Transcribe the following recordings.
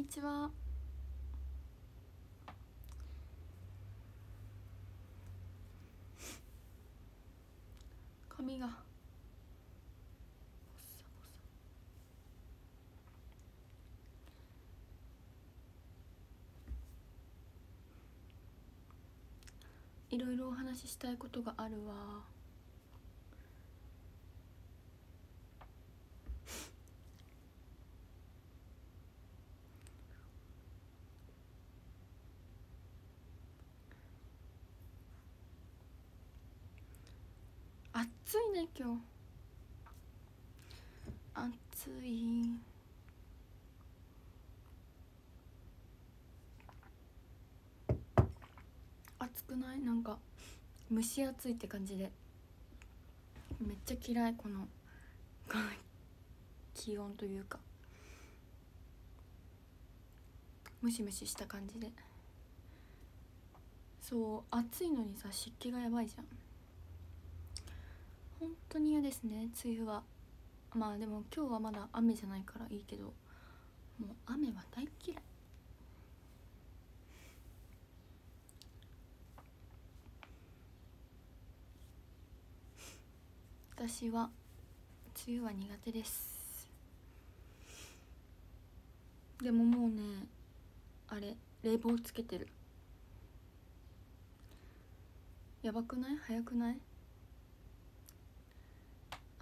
にちは。髪がいろいろお話ししたいことがあるわ。暑いね今日。暑い。暑くない？なんか蒸し暑いって感じで、めっちゃ嫌いこの気温というか、ムシムシした感じで。そう、暑いのにさ湿気がやばいじゃん。本当に嫌ですね梅雨は。まあでも今日はまだ雨じゃないからいいけど、もう雨は大嫌い。私は梅雨は苦手です。でももうね、あれ冷房つけてる。やばくない？早くない？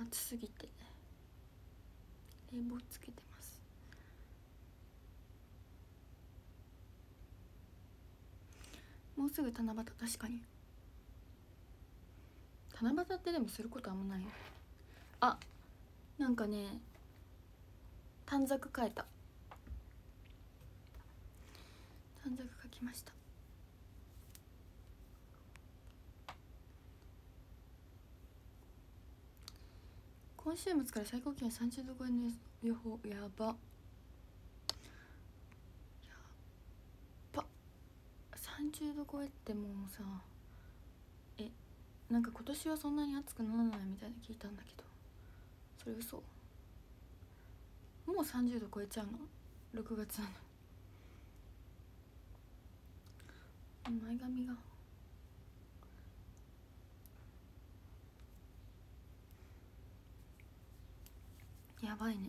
暑すぎて冷房つけてます。もうすぐ七夕。確かに七夕ってでもすることあんまないよ。あ、なんかね短冊書いた。短冊書きました。今週末から最高気温30度超えの予報。やば。やば。30度超えってもうさ、なんか今年はそんなに暑くならないみたいな聞いたんだけど、それ嘘。もう30度超えちゃうの？6月なのに。前髪が。やばいね。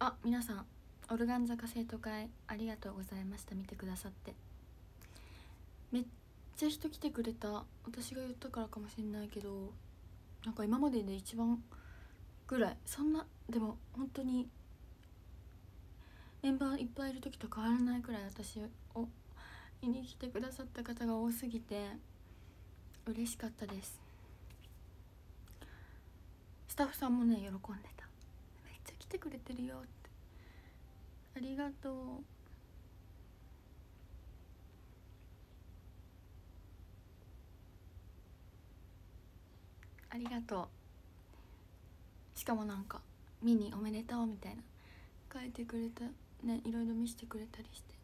あ、皆さんオルガン坂生徒会ありがとうございました。見てくださって。めっちゃ人来てくれた。私が言ったからかもしれないけど、なんか今までで一番ぐらい。そんなでも本当にメンバーいっぱいいる時と変わらないくらい私を見に来てくださった方が多すぎて嬉しかったです。スタッフさんもね喜んでた。めっちゃ来てくれてるよって。ありがとう。ありがとう。しかもなんか見におめでとうみたいな書いてくれたね。いろいろ見せてくれたりして。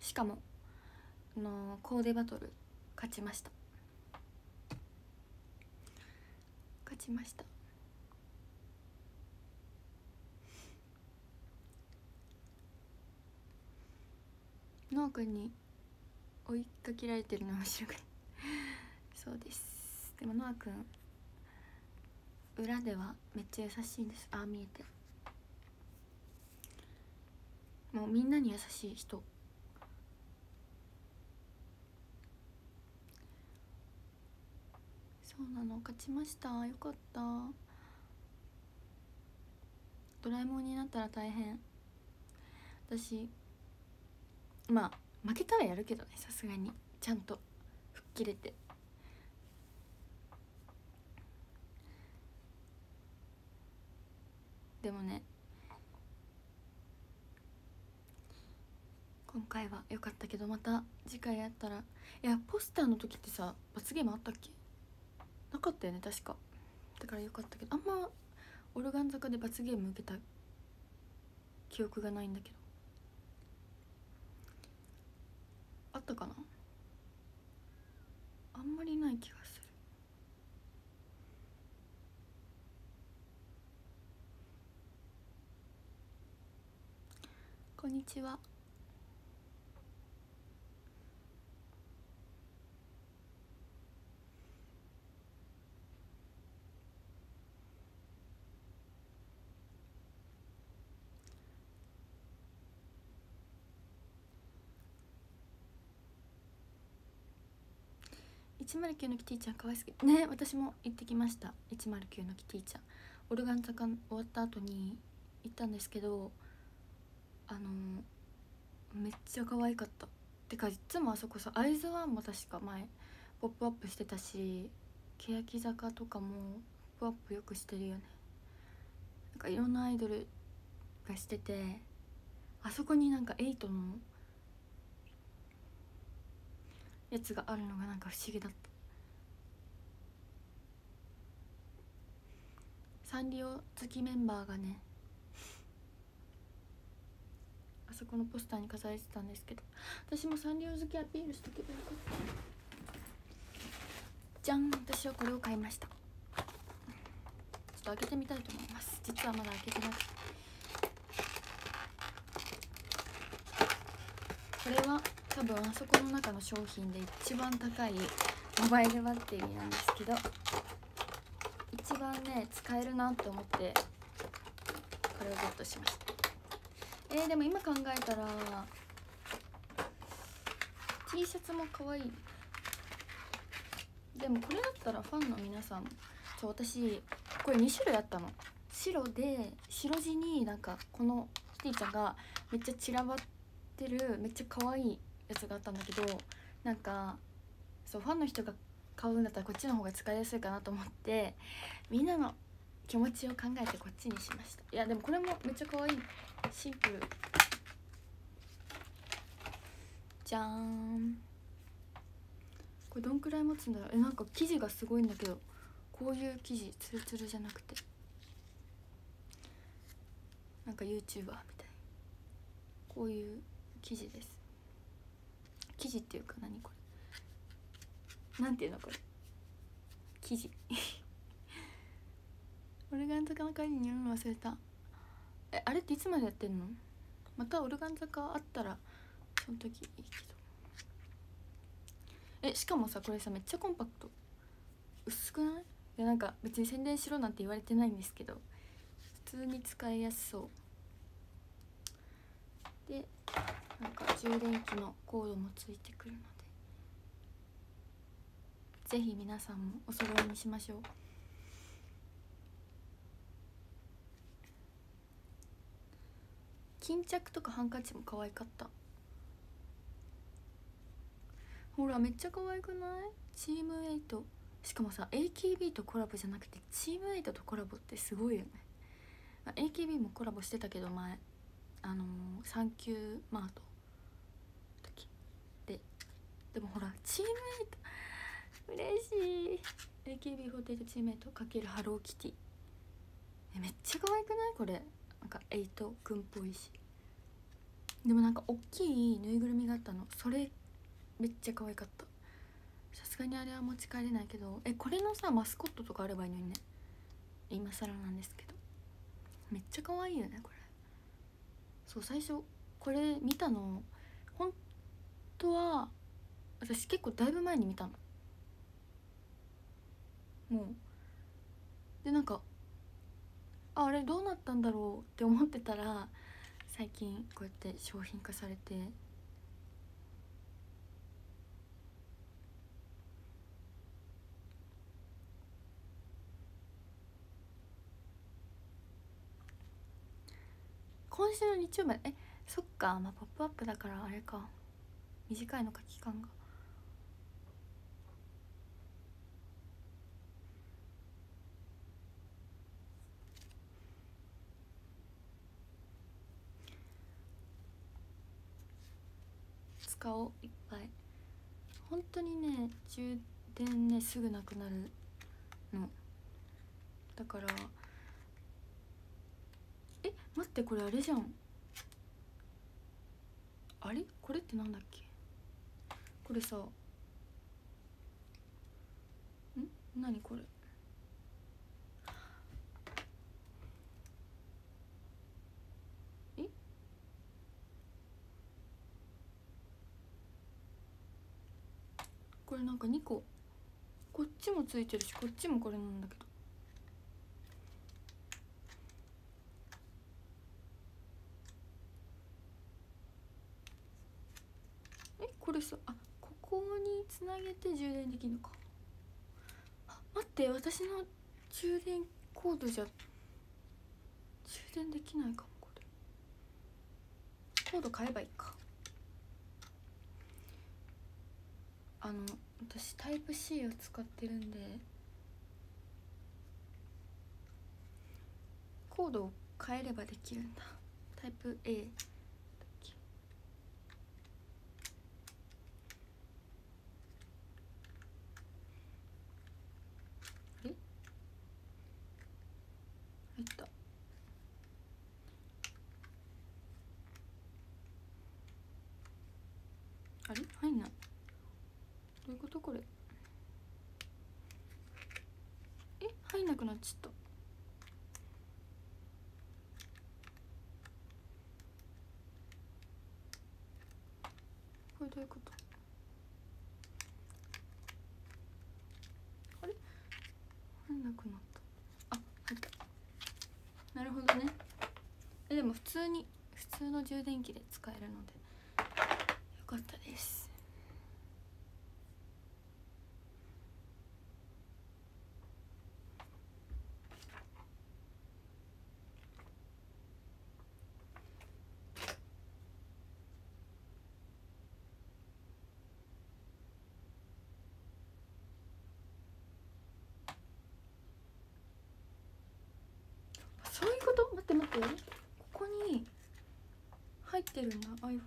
しかもコーデバトル勝ちました。勝ちました。ノア君に追いかけられてるの面白くない？そうです。でもノアくん裏ではめっちゃ優しいんです。あ、見えて。もうみんなに優しい人。そうなの。勝ちました。よかった。ドラえもんになったら大変。私まあ負けたらやるけどね、さすがに。ちゃんと吹っ切れて。でもね、今回は良かったけど、また次回やったら。いや、ポスターの時ってさ罰ゲームあったっけ？なかったよね確か。ったからよかったけど、あんまオルガン坂で罰ゲーム受けた記憶がないんだけど、あったかな。あんまりない気がする。こんにちは。109のキティちゃん可愛すぎね。私も行ってきました。109のキティちゃん、オルガン坂終わった後に行ったんですけど、めっちゃ可愛かった。てかいつもあそこさ、会津湾も確か前ポップアップしてたし、欅坂とかもポップアップよくしてるよね。なんかいろんなアイドルがしてて、あそこになんか8のやつがあるのがなんか不思議だった。サンリオ好きメンバーがね、あそこのポスターに飾られてたんですけど、私もサンリオ好きアピールしとけばよかったじゃん。私はこれを買いました。ちょっと開けてみたいと思います。実はまだ開けてなくて、これは多分あそこの中の商品で一番高いモバイルバッテリーなんですけど、一番ね使えるなと思ってこれをゲットしました。でも今考えたら T シャツも可愛い。でもこれだったらファンの皆さん、そう、私これ2種類あったの。白で、白地になんかこのキティちゃんがめっちゃ散らばってるめっちゃ可愛いやつがあったんだけど、なんかそう、ファンの人が買うんだったらこっちの方が使いやすいかなと思って、みんなの気持ちを考えてこっちにしました。いやでもこれもめっちゃ可愛い。シンプルじゃーん。これどんくらい持つんだろう。なんか生地がすごいんだけど、こういう生地ツルツルじゃなくて、なんか YouTuber みたいなこういう生地です。生地っていうか、何これ、なんていうのこれ、生地オルガン坂の会に寄るの忘れた。あれっていつまでやってんの。またオルガン坂あったらその時いいけど。しかもさ、これさめっちゃコンパクト、薄くない？いやなんか別に宣伝しろなんて言われてないんですけど、普通に使いやすそうで、なんか充電器のコードもついてくるので、ぜひ皆さんもお揃いにしましょう。巾着とかハンカチも可愛かった。ほらめっちゃ可愛くない？チーム8、しかもさ AKB とコラボじゃなくてチーム8とコラボってすごいよね。AKB もコラボしてたけど前、サンキューマートで。でもほらチームメイト嬉しい。 AKB48 チームメイト×ハローキティ、めっちゃ可愛くないこれ。なんかエイトくんっぽいし、でもなんかおっきいぬいぐるみがあったの。それめっちゃ可愛かった。さすがにあれは持ち帰れないけど、これのさマスコットとかあればいいのにね。今更なんですけどめっちゃ可愛いよねこれ。そう、最初これ見たの本当は私結構だいぶ前に見たのもうで、なんか あれどうなったんだろうって思ってたら、最近こうやって商品化されて、今週の日曜まで、そっか、まあポップアップだからあれか、短いのか期間が。使おういっぱい。本当にね充電ねすぐなくなるの。だから待って、これあれじゃん、あれこれってなんだっけ、これさ、何これ、これなんか2個、こっちもついてるしこっちもこれなんだけど、これさ、あ、ここにつなげて充電できるのか。あ、待って、私の充電コードじゃ充電できないかも。これコード買えばいいか。私タイプ C を使ってるんでコードを変えればできるんだ。タイプ A、あれ入んない、どういうこと、これ入んなくなっちゃった、これどういうこと、あれ入んなくなった、あ、入った、なるほどね。でも普通の充電器で使えるのでよかったです。そういうこと、待って待って、ここに入ってるんだ iPhone。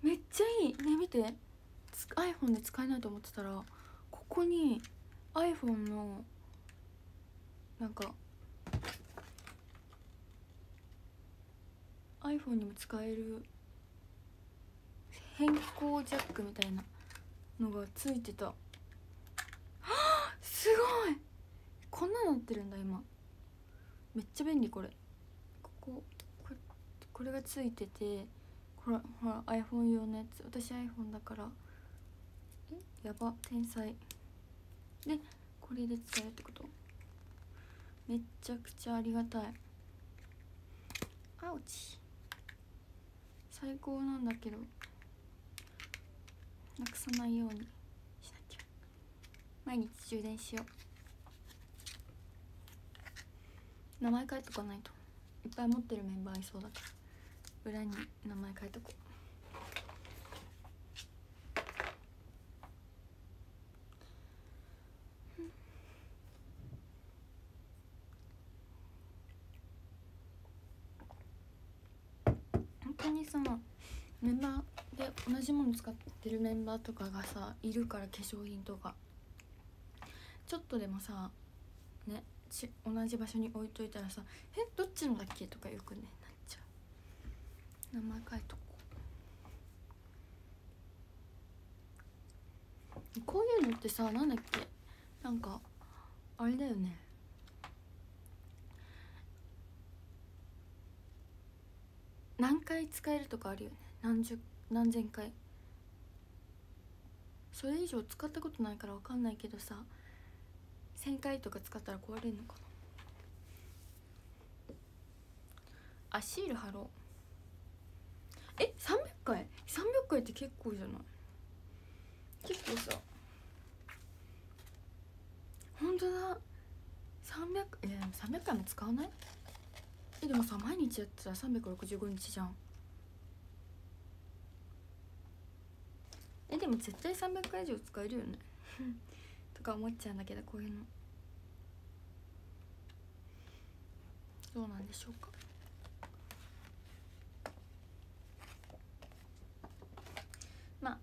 めっちゃいいね、見て、 iPhone で使えないと思ってたらここに iPhone のなんか iPhone にも使える変更ジャックみたいなのがついてた。すごい、こんななってるんだ今。めっちゃ便利これ。これがついてて、ほら iPhone 用のやつ。私 iPhone だから。やば、天才。でこれで使えるってこと。めっちゃくちゃありがたい。あ、落ち。最高なんだけど。なくさないようにしなきゃ。毎日充電しよう。名前書いとかないと、いっぱい持ってるメンバーいそうだから、裏に名前書いとこう。本当にさ、メンバーで同じもの使ってるメンバーとかがさいるから、化粧品とかちょっとでもさね、同じ場所に置いといたらさ「え、どっちのだっけ?」とかよくねなっちゃう。名前書いとこう。こういうのってさ、なんだっけ、なんかあれだよね、何回使えるとかあるよね。何千回、それ以上使ったことないから分かんないけどさ、1000回とか使ったら壊れるのかな。あ、シール貼ろう。300回、300回って結構じゃない？結構さ、ほんとだ。300、300回も使わない？でもさ、毎日やったら365日じゃん。でも絶対300回以上使えるよねとか思っちゃうんだけど、こういうのどうなんでしょうか。まあ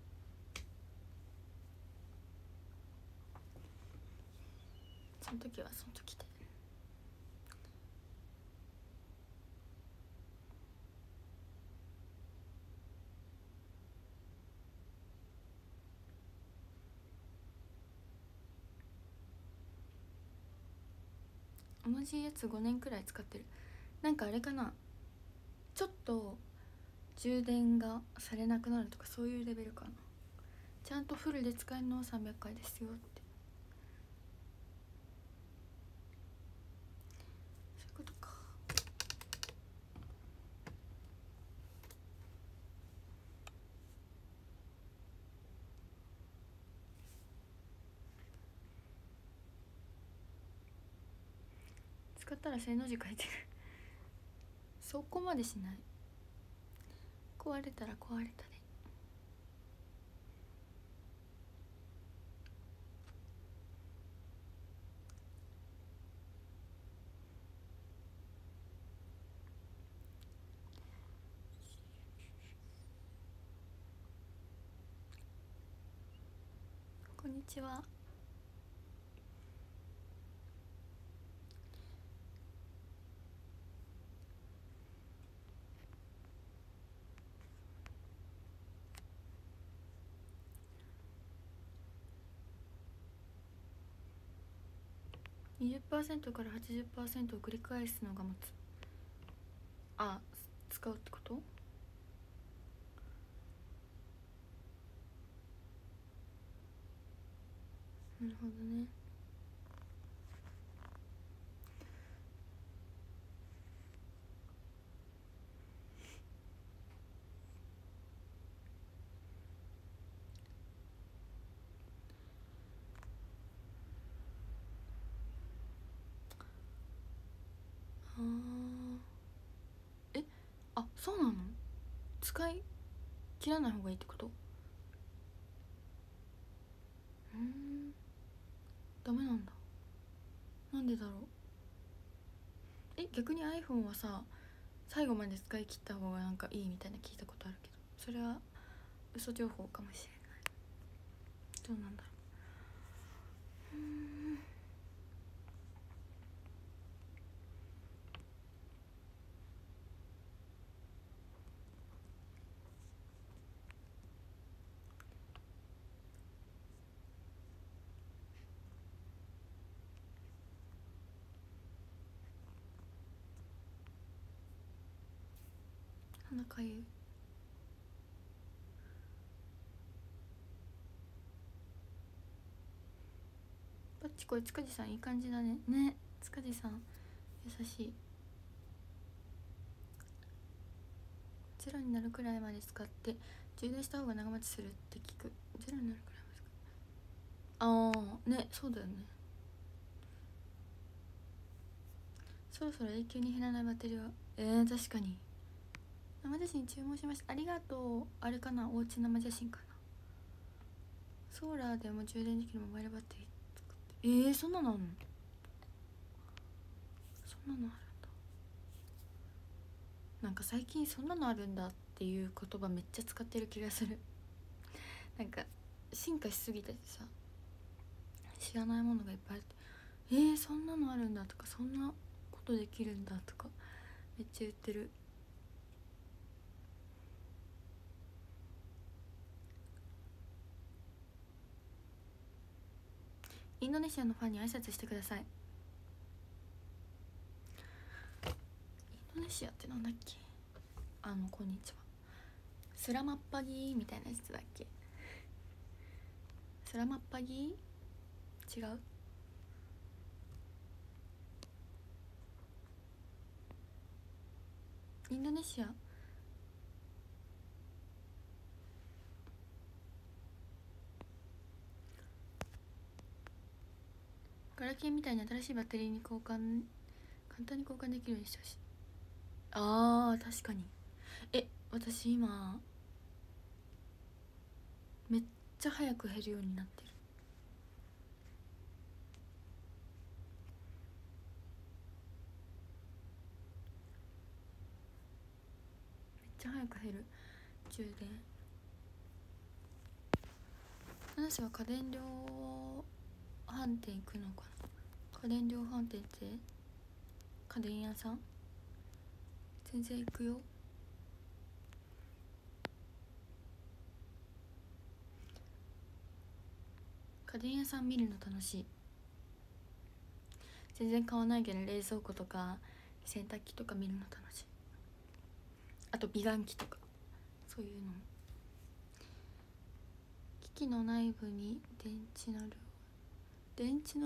その時はその時で。同じやつ5年くらい使ってる。なんかあれかな、ちょっと充電がされなくなるとかそういうレベルかな。ちゃんとフルで使えるのは300回ですよって、そういうことか。使ったら正の字書いてるそこまでしない。壊れたら壊れたね。こんにちは。20% から 80% を繰り返すのが持つ。あ、使うってこと？なるほどね。あー、え、あ、そうなの？使い切らない方がいいってこと？ダメなんだ。なんでだろう。え、逆に iPhone はさ、最後まで使い切った方がなんかいいみたいな聞いたことあるけど、それは嘘情報かもしれない。どうなんだろう。かゆい。バッチコイ、塚地さんいい感じだね。ね、塚地さん優しい。ゼロになるくらいまで使って充電した方が長持ちするって聞く。ゼロになるくらいまで使う。ああね、そうだよね。そろそろ永久に減らないバッテリーは、確かに。生写真注文しました。ありがとう。あれかな、おうち生写真かな。ソーラーでも充電できるモバイルバッテリー作って。そんなのあるの？そんなのあるんだ。なんか最近そんなのあるんだっていう言葉めっちゃ使ってる気がする。なんか進化しすぎてさ、知らないものがいっぱいあって、そんなのあるんだとか、そんなことできるんだとかめっちゃ言ってる。インドネシアのファンに挨拶してください。インドネシアってなんだっけ？こんにちは。スラマッパギーみたいなやつだっけ？スラマッパギー？違う？インドネシア。ガラケーみたいに新しいバッテリーに簡単に交換できるようにしてほしい。あー、確かに。私今めっちゃ早く減るようになってる。めっちゃ早く減る、充電。話は家電量販店行くのかな。家電量販店って家電屋さん？全然行くよ。家電屋さん見るの楽しい。全然買わないけど冷蔵庫とか洗濯機とか見るの楽しい。あと美顔器とかそういうのも。機器の内部に電池の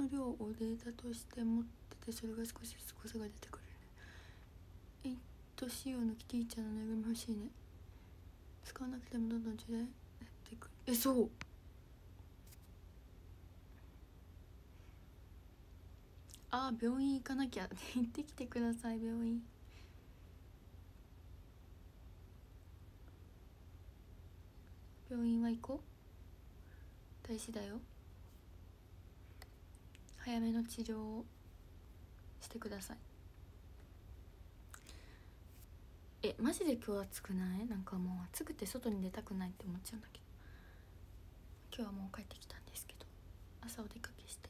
量をデータとして持ってて、それが少しずつ誤差が出てくるね。仕様のキティちゃんのぬいぐるみ欲しいね。使わなくてもどんどん時代減ってくる。え、そう、あー、病院行かなきゃ行ってきてください。病院は行こう。大事だよ。早めの治療をしてください。え、マジで今日暑くない？なんかもう暑くて外に出たくないって思っちゃうんだけど、今日はもう帰ってきたんですけど、朝お出かけして、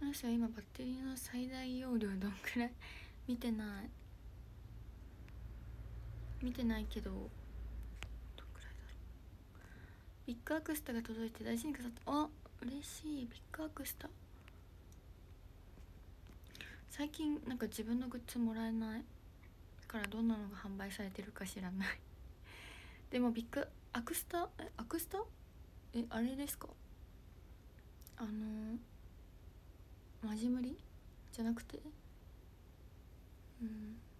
私は今バッテリーの最大容量どんくらい見てないけど、どんくらいだろう。ビッグアクスタが届いて大事に飾って、あ、嬉しい。ビッグアクスタ最近なんか自分のグッズもらえないから、どんなのが販売されてるか知らない。でもビッグアクスタ、え、あれですか、マジムリじゃなくて、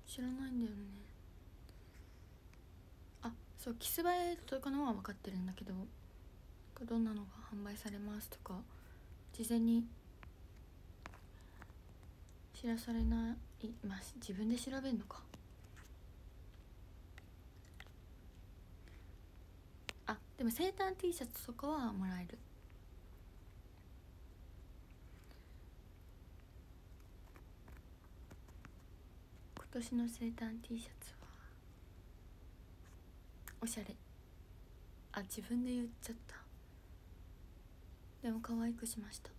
知らないんだよね。あ、そう、キスバイとかのは分かってるんだけど、どんなのが販売されますとか事前に知らされない。まあ自分で調べるのか。あ、でも生誕 T シャツとかはもらえる。今年の生誕 T シャツはおしゃれ。あ、自分で言っちゃった。でも可愛くしました。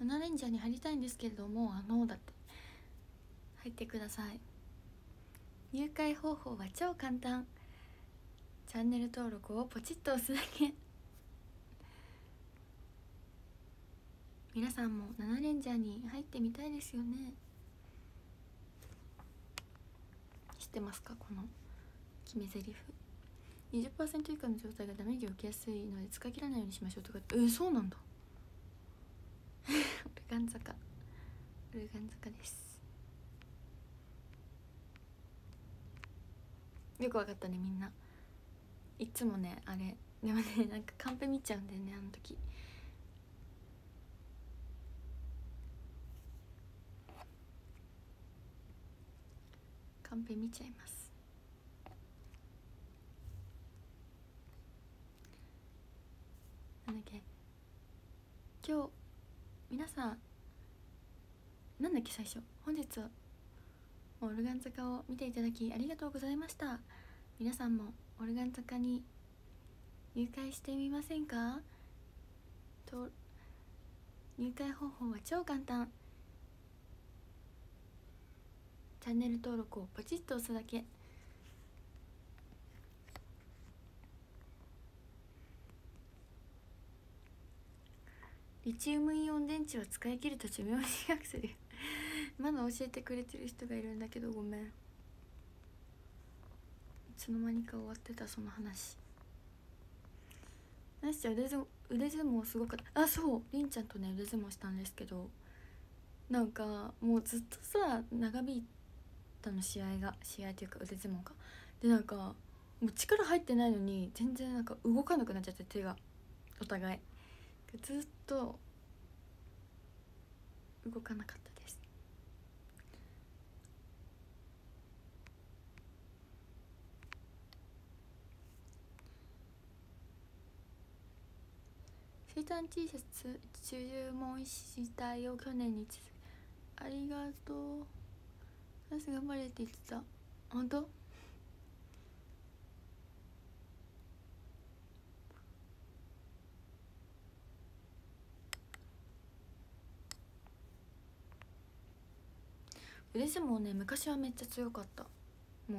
ナナレンジャーに入りたいんですけれども、だって入ってください。入会方法は超簡単。チャンネル登録をポチッと押すだけ。皆さんも7レンジャーに入ってみたいですよね。知ってますか、この決め台詞。 20% 以下の状態がダメージを受けやすいので使い切らないようにしましょうとか。そうなんだ。オルガン坂です。よくわかったね、みんな。いつもね、あれでもね、なんかカンペ見ちゃうんだよね、あの時。カンペ見ちゃいます。なんだっけ、今日皆さん、なんだっけ、最初、本日はオルガン坂を見ていただきありがとうございました。皆さんもオルガン坂に入会してみませんか？と、入会方法は超簡単。チャンネル登録をポチッと押すだけ。リチウムイオン電池を使い切ると寿命を短くする。まだ教えてくれてる人がいるんだけど、ごめん。いつの間にか終わってた、その話。ナイスちゃん、腕相撲すごかった。あ、そう、りんちゃんとね、腕相撲したんですけど、なんかもうずっとさ、長引いたの、試合というか腕相撲か。で、なんかもう力入ってないのに全然なんか動かなくなっちゃって、手がお互いずっと動かなかったです。生誕 T シャツ注文したよ、去年に続きありがとう。私頑張れって言ってた。本当？腕相撲ね、昔はめっちゃ強かった。もう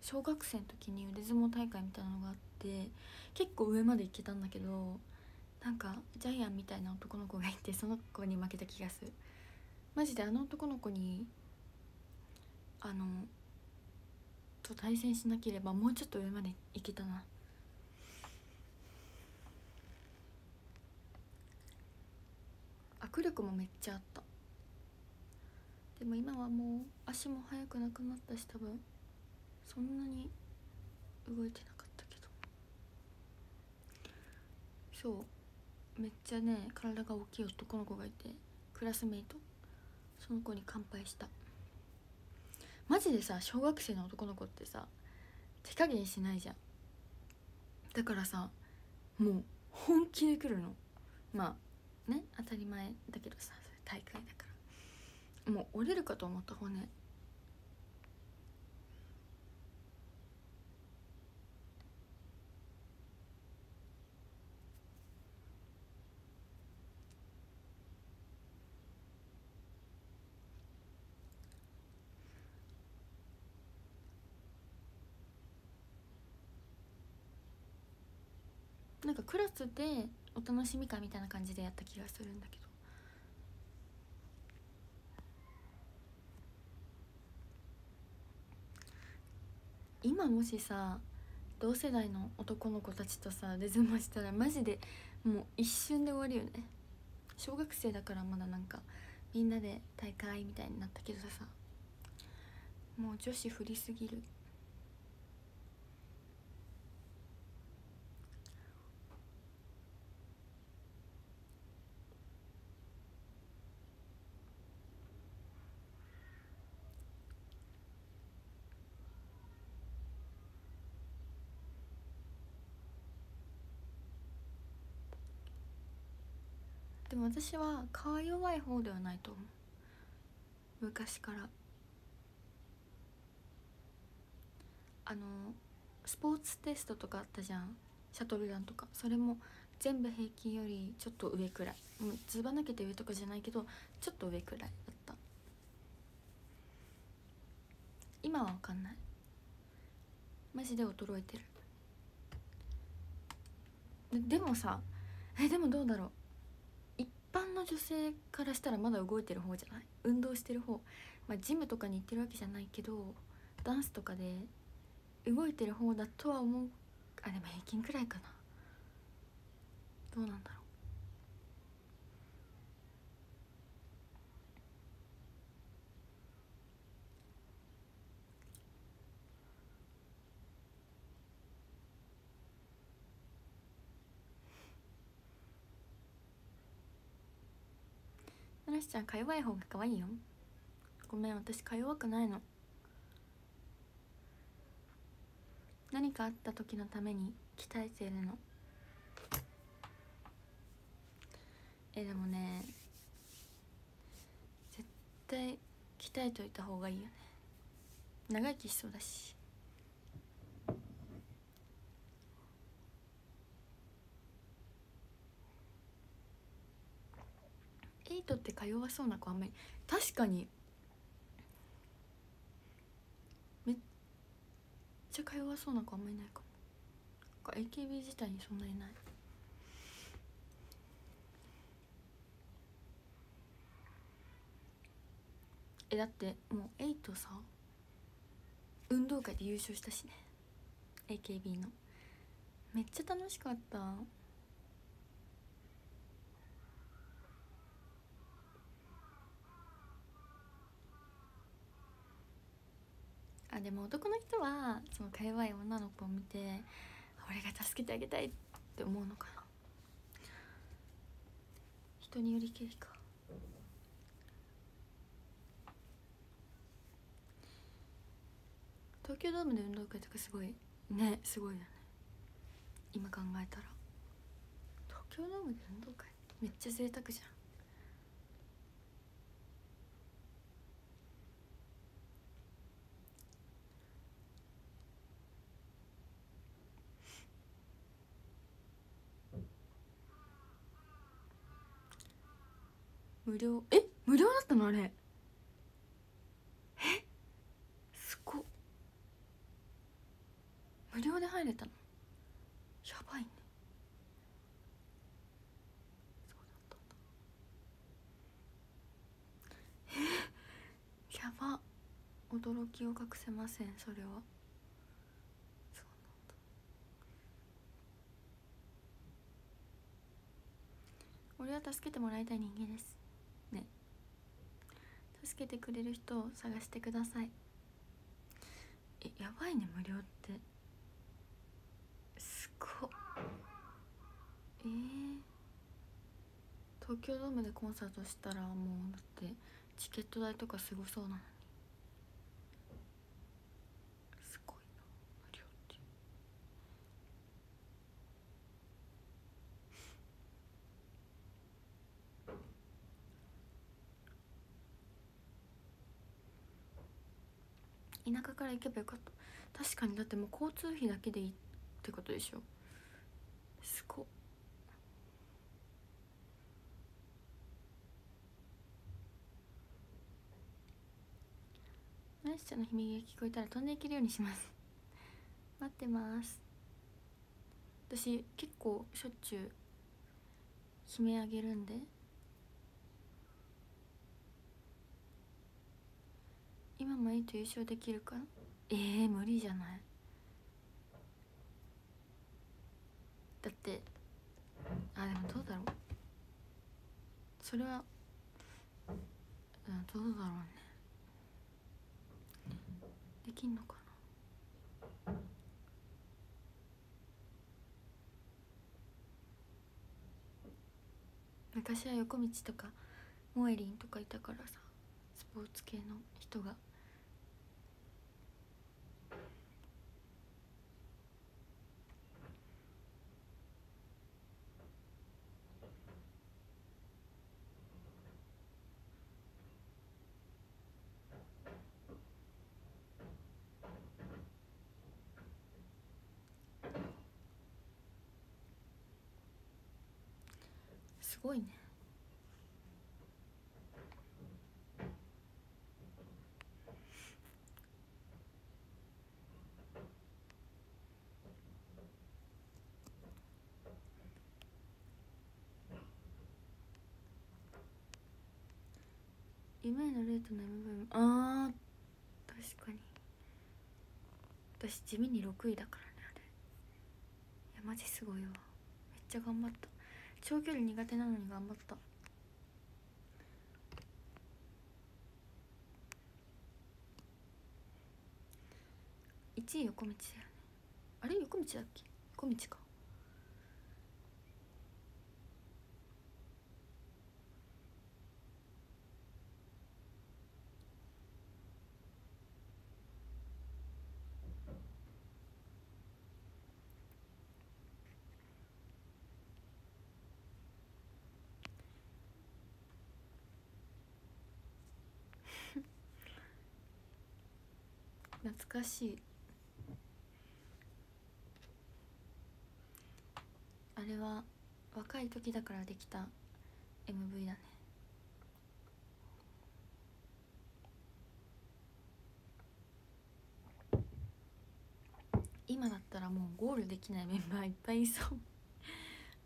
小学生の時に腕相撲大会みたいなのがあって、結構上まで行けたんだけど、なんかジャイアンみたいな男の子がいて、その子に負けた気がする。マジであの男の子にと対戦しなければもうちょっと上まで行けたな。握力もめっちゃあった。でも今はもう足も速くなくなったし、多分そんなに動いてなかったけど、そうめっちゃね体が大きい男の子がいて、クラスメイト、その子に乾杯した。マジでさ、小学生の男の子ってさ手加減しないじゃん。だからさ、もう本気で来るの。まあね、当たり前だけどさ、それ大会だから。もう折れるかと思った、骨。なんかクラスでお楽しみ会みたいな感じでやった気がするんだけど、今もしさ同世代の男の子たちとさ腕相撲したらマジでもう一瞬で終わるよね。小学生だからまだなんかみんなで大会みたいになったけどさ、もう女子振りすぎる。でも私は顔弱い方ではないと思う。昔からスポーツテストとかあったじゃん、シャトルランとか。それも全部平均よりちょっと上くらい、もうずば抜けて上とかじゃないけどちょっと上くらいだった。今は分かんない、マジで衰えてる。 でもどうだろう、一般の女性からしたらまだ動いてる方じゃない、運動してる方。まあジムとかに行ってるわけじゃないけど、ダンスとかで動いてる方だとは思う。あ、でも平均くらいかな。どうなんだろう。ちゃんか弱い方が可愛いよ。ごめん、私か弱くないの。何かあった時のために鍛えてるの。でもね、絶対鍛えといた方がいいよね。長生きしそうだし。エイトってか弱そうな子あんまり。確かにめっちゃか弱そうな子あんまりいないかも。 AKB 自体にそんなにいない。だってもうエイトさ運動会で優勝したしね、 AKB の。めっちゃ楽しかった。でも男の人はそのか弱い女の子を見て、俺が助けてあげたいって思うのかな。人によりけりか。東京ドームで運動会とかすごいね、すごいよね今考えたら。東京ドームで運動会めっちゃ贅沢じゃん。無料、え、無料だったのあれ。え、すごっ。無料で入れたのやばいね。そうだったんだ。やば、驚きを隠せません。それはそうなんだ。俺は助けてもらいたい人間ですね。助けてくれる人を探してください。え、やばいね、無料ってすごっ。東京ドームでコンサートしたらもうだってチケット代とかすごそうなのに。すごいな、無料って。田舎から行けばよかった。確かに、だってもう交通費だけでいいってことでしょ。すごっ。ナイスちゃんの悲鳴が聞こえたら飛んでいけるようにします待ってます。私結構しょっちゅう悲鳴あげるんで、今もいいと優勝できるか。無理じゃない。だってでもどうだろう、それはどうだろうね。できんのかな。昔は横道とかモエリンとかいたからさ、スポーツ系の人が。すごいね。夢へのルートの MV も、あー確かに私地味に6位だからね、あれ。いやマジすごいわ、めっちゃ頑張った。長距離苦手なのに頑張った。1位横道だよね。あれ横道だっけ。横道か。懐かしい。あれは若い時だからできた MV だね。今だったらもうゴールできないメンバーいっぱいいそう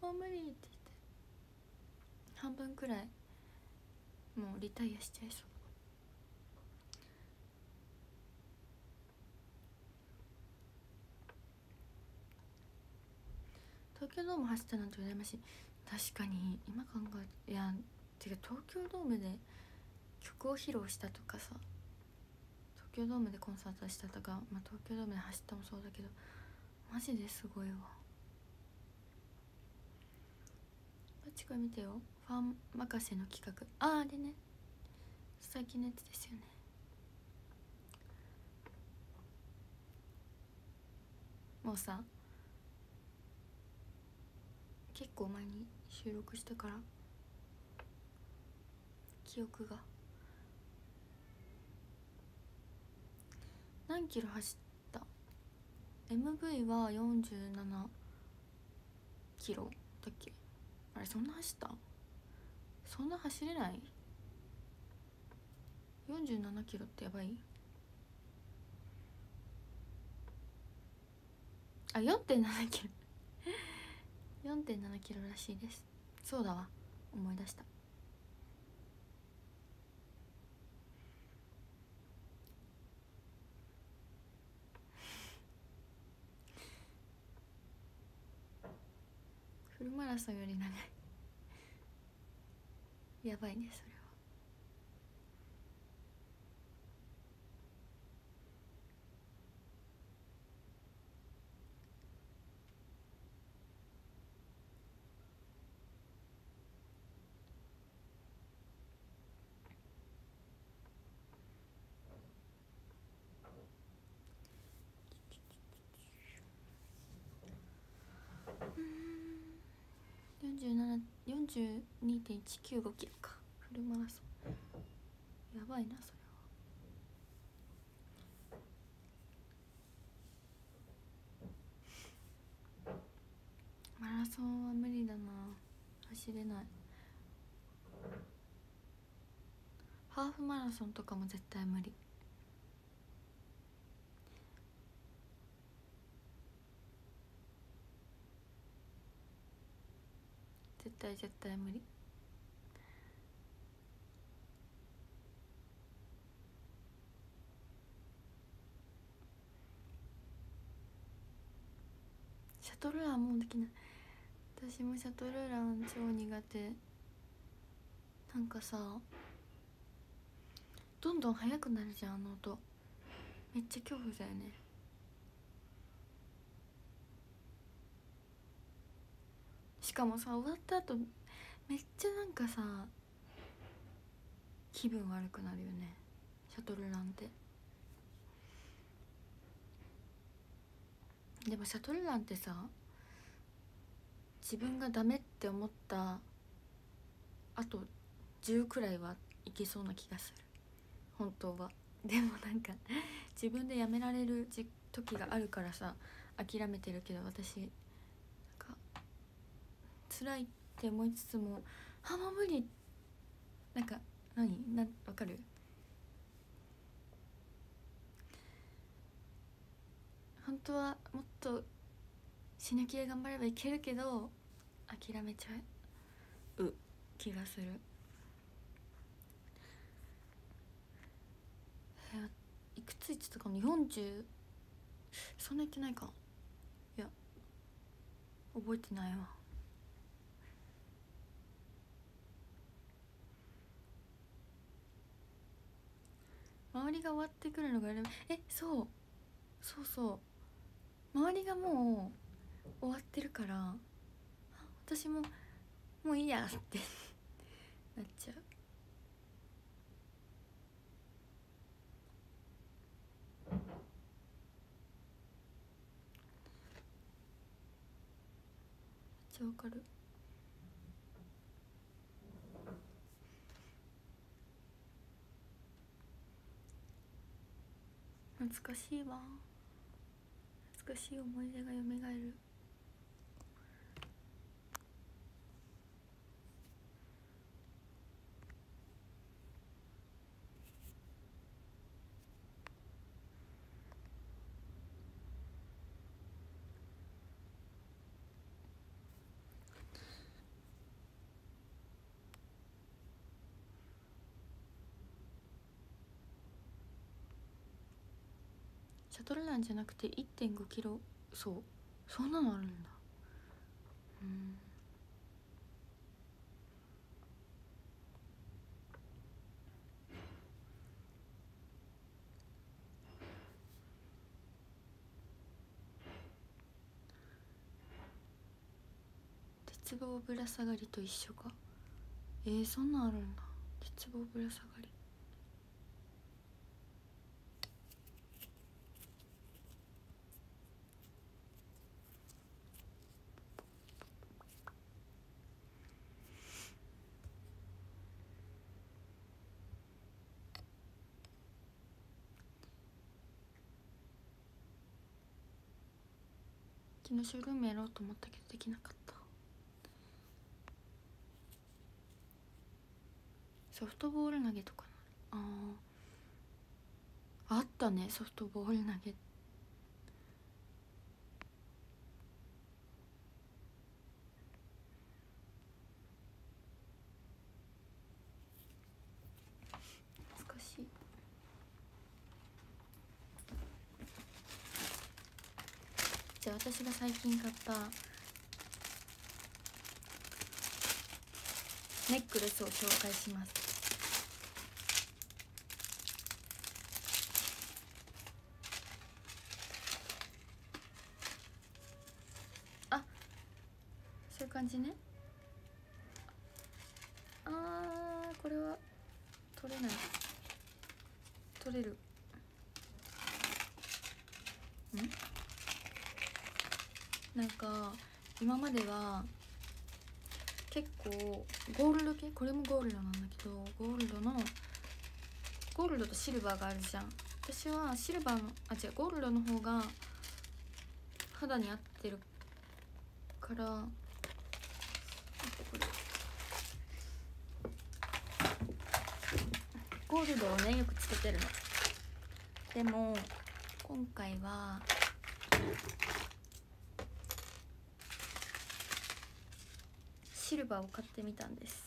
もう無理って言って、半分くらいもうリタイアしちゃいそう。東京ドーム走ったなんて羨ましい。確かに今考え、いやてか東京ドームで曲を披露したとかさ、東京ドームでコンサートしたとか、まあ、東京ドームで走ったもそうだけど、マジですごいわ。パチコ見てよ、ファン任せの企画。ああでね、最近のやつですよね。もうさ結構前に収録したから記憶が。何キロ走った ?MV は47キロだっけ。あれ、そんな走った？そんな走れない。47キロってやばい。あ、4.7 キロ4.7 キロらしいです。そうだわ、思い出した。フルマラソンより長い。やばいね、それは。42.195 キロか、フルマラソン。やばいな、それは。マラソンは無理だな、走れない。ハーフマラソンとかも絶対無理。絶対無理。シャトルランもうできない。私もシャトルラン超苦手。なんかさ、どんどん速くなるじゃん、あの音。めっちゃ恐怖だよね。しかもさ、終わった後めっちゃなんかさ気分悪くなるよね、シャトルランって。でもシャトルランってさ、自分がダメって思ったあと10くらいはいけそうな気がする、本当は。でもなんか自分でやめられる時があるからさ、諦めてるけど、私辛いって思いつつも、あ、もう無理、なんかわかる。本当はもっと死ぬ気で頑張ればいけるけど、諦めちゃう気がする。いくついってたかな、40。そんな言ってないか。いや、覚えてないわ。周りが終わってくるのがそうそう、周りがもう終わってるから、私ももういいやってなっちゃう。めっちゃわかる。懐かしいわ、懐かしい思い出がよみがえる。シャトルランじゃなくて 1.5 キロ、そう、そんなのあるんだ。うん。鉄棒ぶら下がりと一緒か。そんなんあるんだ。鉄棒ぶら下がり。昨日ショールームやろうと思ったけどできなかった。ソフトボール投げとかな、あったね、ソフトボール投げ。懐かしい。じゃあ私が最近買ったネックレスを紹介します。感じね。これは取れない。取れる。なんか今までは結構ゴールド系、これもゴールドなんだけど、ゴールドとシルバーがあるじゃん。私はシルバーの、違う、ゴールドの方が肌に合ってるから。ゴールドをねよくつけてるの。でも今回はシルバーを買ってみたんです。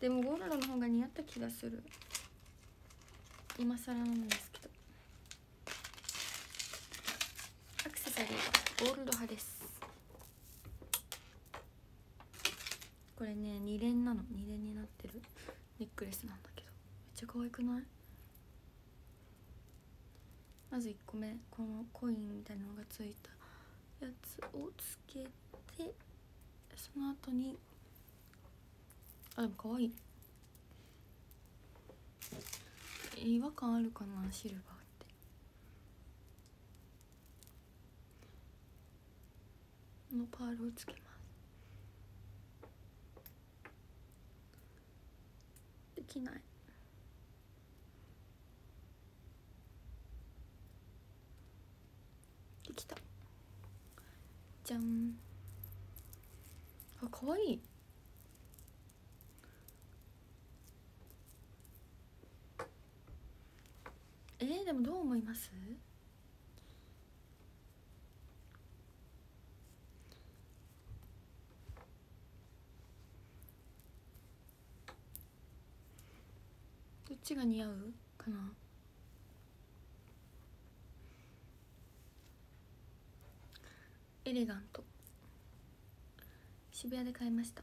でもゴールドの方が似合った気がする。今更なんですけど、アクセサリーはゴールド派です。これね2連なの、2連になってるネックレスなんだけど、めっちゃ可愛くない？まず1個目、このコインみたいなのがついたやつをつけて、その後にでも可愛い。違和感あるかな、シルバーって。このパールをつけます。できない。できた。じゃん。可愛い。でもどう思います？どっちが似合うかな。エレガント。渋谷で買いました。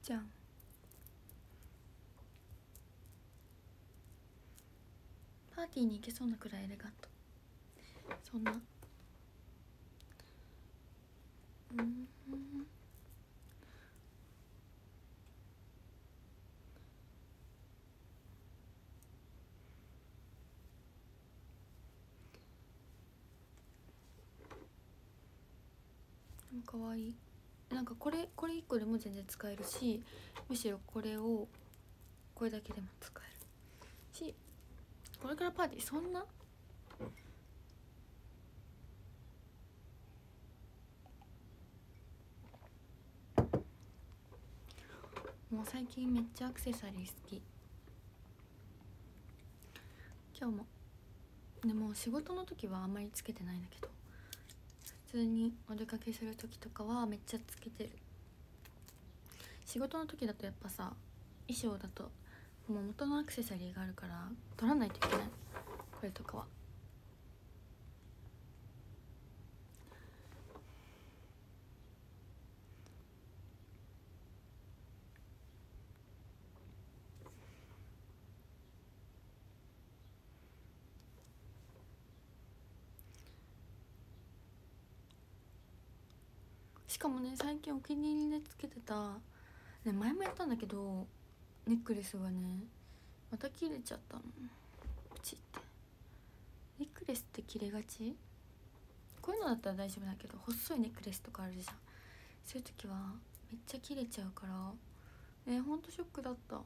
じゃん。パーティーに行けそうなくらいエレガント。そんな、かわいい。なんかこれ1個でも全然使えるし、むしろこれだけでも使えるし、これからパーティー、そんなもう最近めっちゃアクセサリー好き。今日もでも仕事の時はあんまりつけてないんだけど、普通にお出かけする時とかはめっちゃつけてる。仕事の時だとやっぱさ、衣装だともう元のアクセサリーがあるから取らないといけない。これとかはしかもね、最近お気に入りでつけてた、前もやったんだけど、ネックレスがねまた切れちゃったの。プチって。ネックレスって切れがち？こういうのだったら大丈夫だけど、細いネックレスとかあるじゃん、そういう時はめっちゃ切れちゃうから、ほんとショックだった。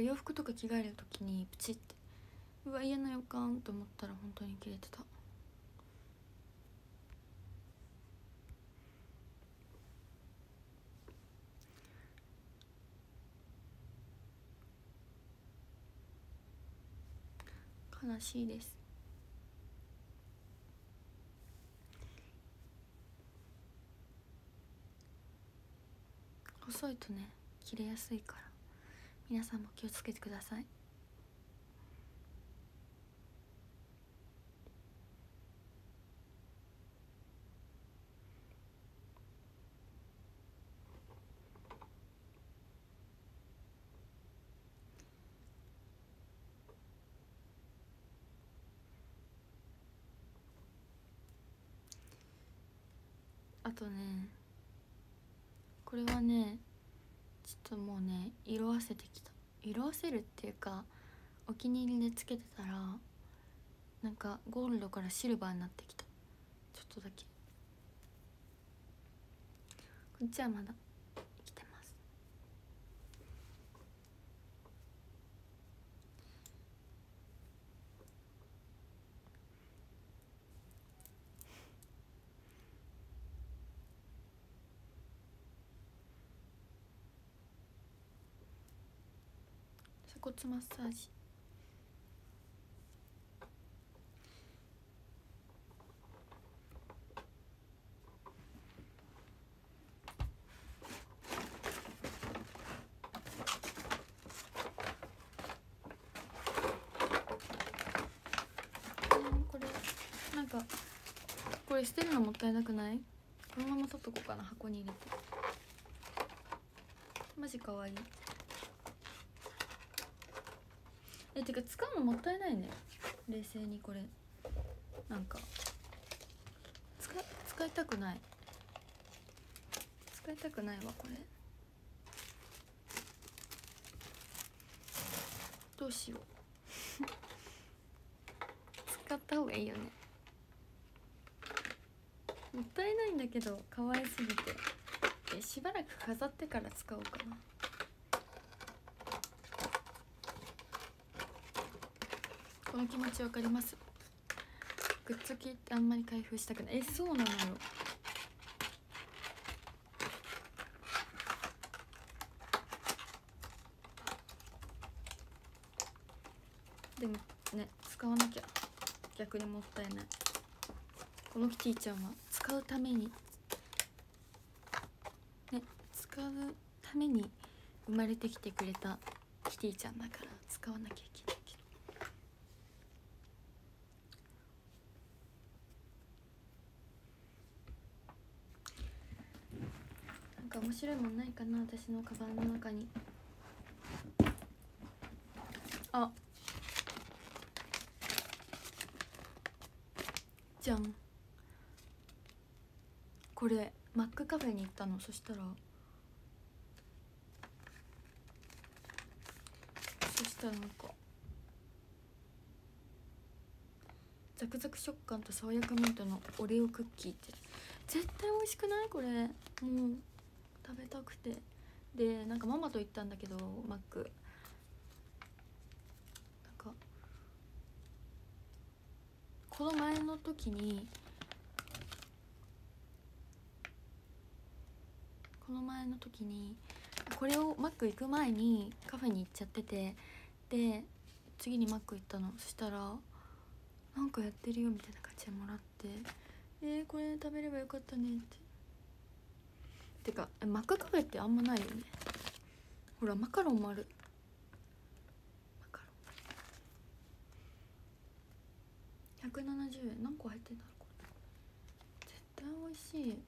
洋服とか着替えるときにプチって、うわ嫌な予感と思ったら本当に切れてた。悲しいです。細いとね切れやすいから、皆さんも気をつけてください。あとね、これはね、ちょっともうね色あせてきた。色あせるっていうか、お気に入りでつけてたらなんかゴールドからシルバーになってきた。ちょっとだけこっちはまだ生きてます。骨マッサージ。これなんか、これ捨てるのもったいなくない？このまま取っとこうかな、箱に入れて。マジかわいい。てか使うのもったいないね、冷静に。これなんか使いたくない使いたくないわ。これどうしよう使った方がいいよね。もったいないんだけど可愛すぎて、しばらく飾ってから使おうかな。この気持ちわかります。グッズ系ってあんまり開封したくない。そうなのよ。でもね使わなきゃ逆にもったいない。このキティちゃんは使うためにね、使うために生まれてきてくれたキティちゃんだから、使わなきゃいけない。面白いもんないかな、私のカバンの中に。あ、じゃん。これマックカフェに行ったの。そしたらなんかザクザク食感と爽やかミントのオレオクッキーって、絶対美味しくない？これもう食べたくて、でなんかママと行ったんだけど、マックなんかこの前の時にこれをマック行く前にカフェに行っちゃってて、で次にマック行ったの。そしたらなんかやってるよみたいな感じでもらって、これ食べればよかったねって。てかマックカフェってあんまないよね。ほらマカロンもある。マカロン170円、何個入ってんだろうこれ。絶対美味しい。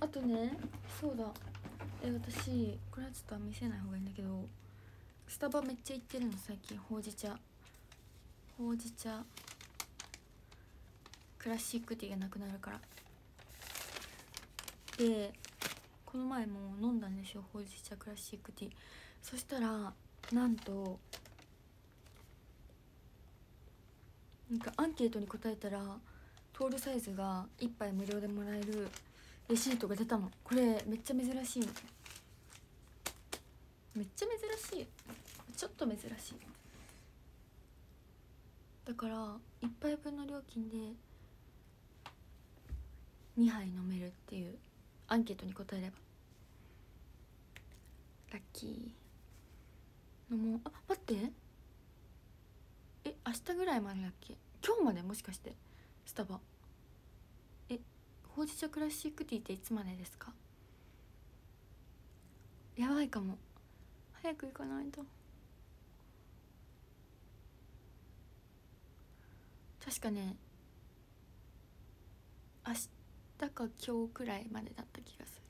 あとね、そうだ、私これはちょっと見せない方がいいんだけど、スタバめっちゃ行ってるの最近。ほうじ茶クラシックティーがなくなるから。でこの前も飲んだんですよ、ほうじ茶クラシックティー。そしたらなんとなんかアンケートに答えたらトールサイズが1杯無料でもらえるレシートが出たの。これめっちゃ珍しいの。めっちゃ珍しい、ちょっと珍しい。だから1杯分の料金で2杯飲めるっていう、アンケートに答えればラッキーの。もうあ、待って、え、明日ぐらいまでだっけ、今日まで、もしかしてスタバ。え、ほうじ茶クラシックティーっていつまでですか。やばいかも、早く行かないと。確かね、明日だか今日くらいまでだった気がする。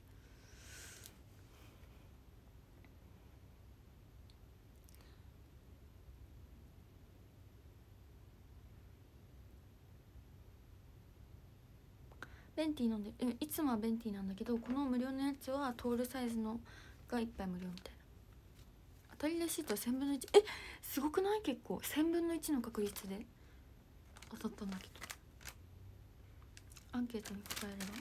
ベンティー飲んでる。いつもはベンティーなんだけど、この無料のやつはトールサイズのが1杯無料みたいな。当たりレシート1000分の1、え、すごくない？結構1000分の1の確率で当たったんだけど、アンケートに答えれば。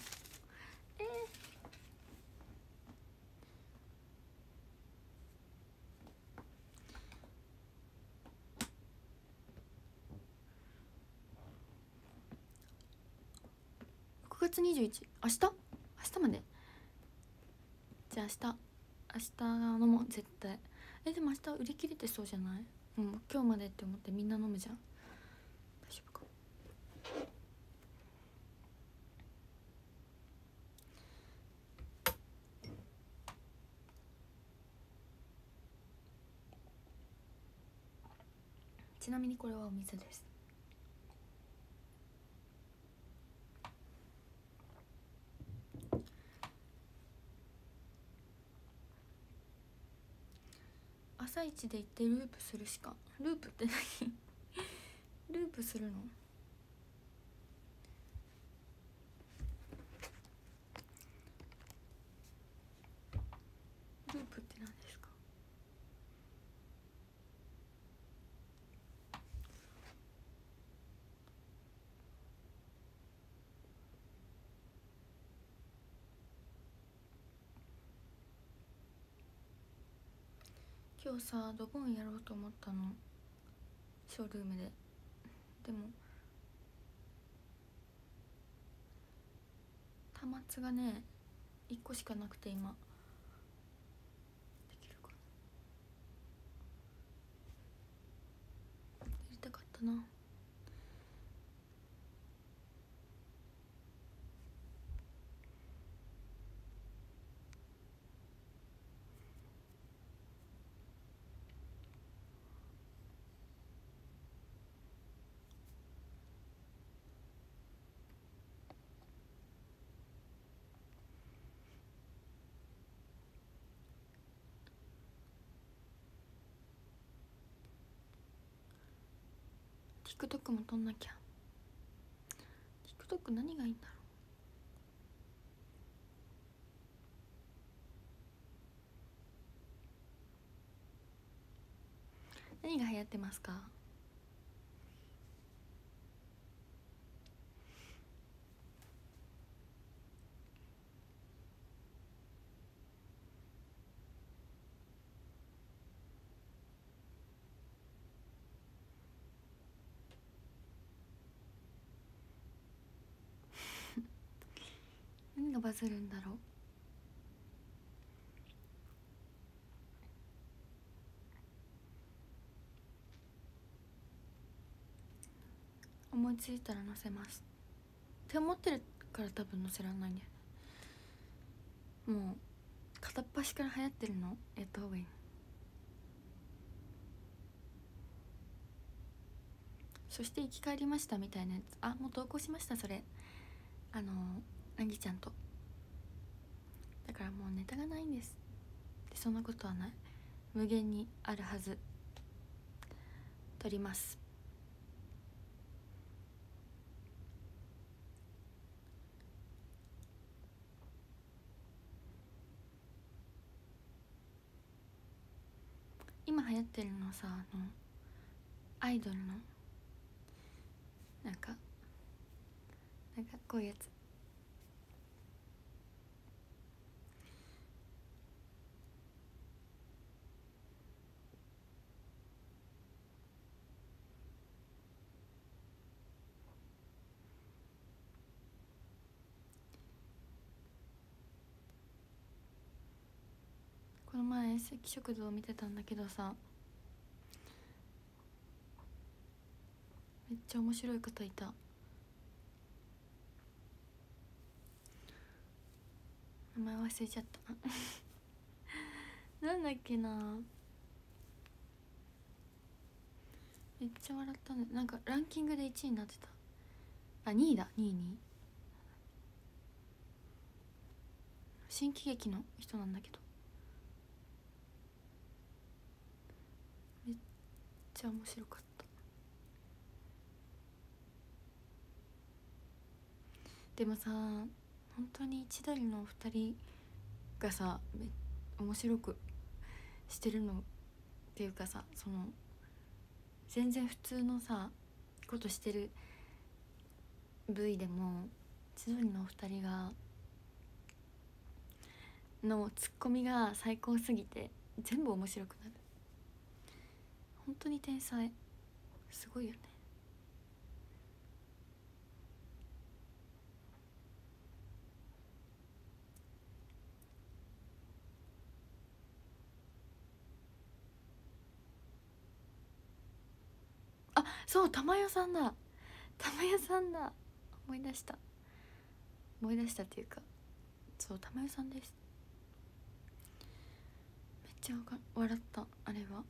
6月21、明日までじゃあ明日飲もう絶対。え、でも明日売り切れてそうじゃない？うん、今日までって思ってみんな飲むじゃん。大丈夫か。ちなみにこれはお水です。朝一で行ってループするしか。ループって何？ループするの？ループって何ですか？今日さ、ドボンやろうと思ったの、ショールームで。でも端末がね1個しかなくて、今できるかな。やりたかったな。TikTok も撮んなきゃ。 TikTok 何がいいんだろう。何が流行ってますか？バズるんだろう。思いついたら載せますって思ってるから多分載せらんないんだよね。もう片っ端から流行ってるのやった方がいい。そして生き返りましたみたいなやつ、あ、もう投稿しました。それあんぎちゃんと。だからもうネタがないんです。で、そんなことはない、無限にあるはず。撮ります。今流行ってるのさ、あのアイドルのなんかこういうやつ、この前赤食堂見てたんだけどさ、めっちゃ面白い方いた。名前忘れちゃったなんだっけな、めっちゃ笑ったね。なんかランキングで1位になってた、あ2位だ、2位に新喜劇の人なんだけど、めっちゃ面白かった。でもさ、本当に千鳥のお二人がさ、面白くしてるのっていうかさ、その全然普通のさことしてる部位でも、千鳥のお二人がのツッコミが最高すぎて全部面白くなる。本当に天才、すごいよね。そう、玉代さんだ、玉代さんだ、思い出した、思い出したっていうか、そう、玉代さんです。めっちゃ笑った、あれは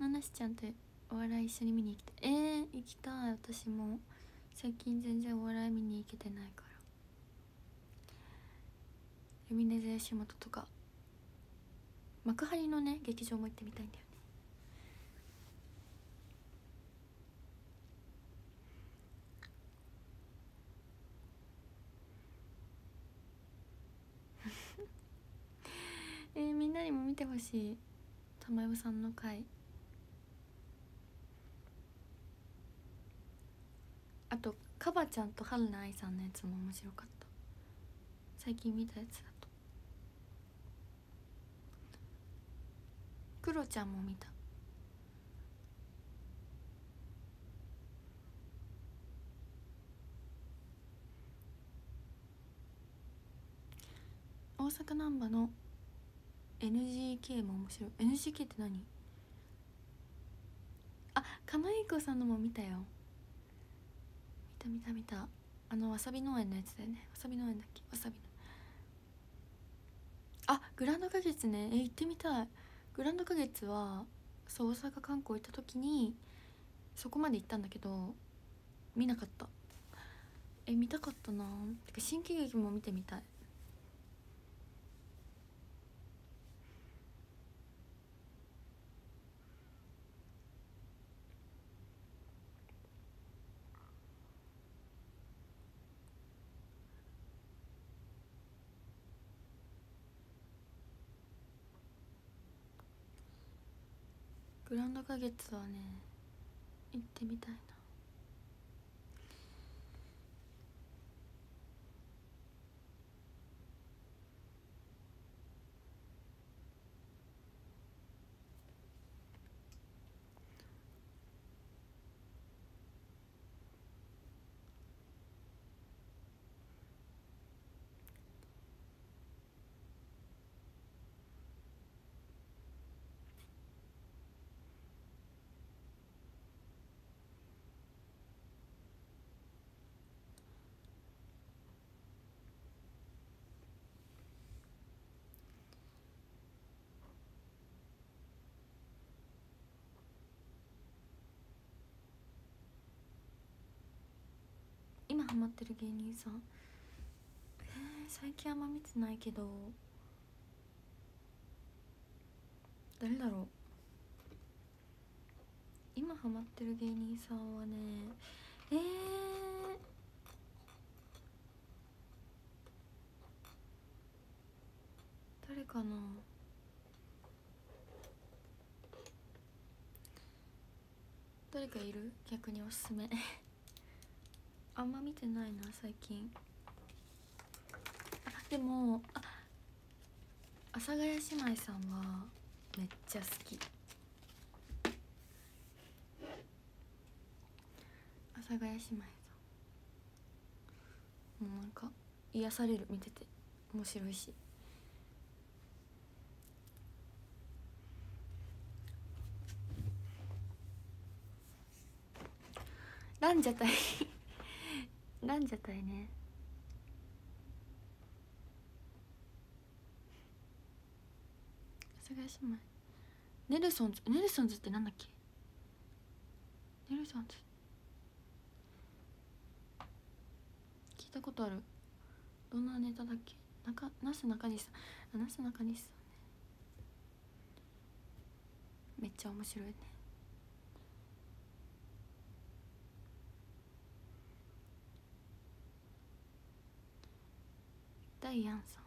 ななしちゃんとお笑い一緒に見に行きたい。行きたい。私も最近全然お笑い見に行けてないから、ルミネ 吉本とか幕張のね劇場も行ってみたいんだよね。みんなにも見てほしい、玉代さんの回。あとカバちゃんと春菜愛さんのやつも面白かった、最近見たやつだと。クロちゃんも見た。大阪難波の NGK も面白い。 NGK って何？あ、狩野英孝さんのも見たよ、見た、あのわさび農園のやつだよね。わさび農園だっけ、わさびの、あ、グランド花月ね、行ってみたい。グランド花月はそう、大阪観光行った時にそこまで行ったんだけど見なかった。見たかったな。てか新喜劇も見てみたい。グランド花月はね行ってみたいな。今ハマってる芸人さん、最近あんま見てないけど誰だろう。今ハマってる芸人さんはね、誰かな。誰かいる？逆におすすめあんま見てないな最近。あ、でも阿佐ヶ谷姉妹さんはめっちゃ好き。阿佐ヶ谷姉妹さんもうなんか癒される、見てて面白いし。ランジャタイランジャタイね。阿佐ヶ谷姉妹、ネルソンズってなんだっけ。ネルソンズ聞いたことある。どんなネタだっけ。なすなかにしさん、なすなかにしさんね、めっちゃ面白いね。ダイアンさん、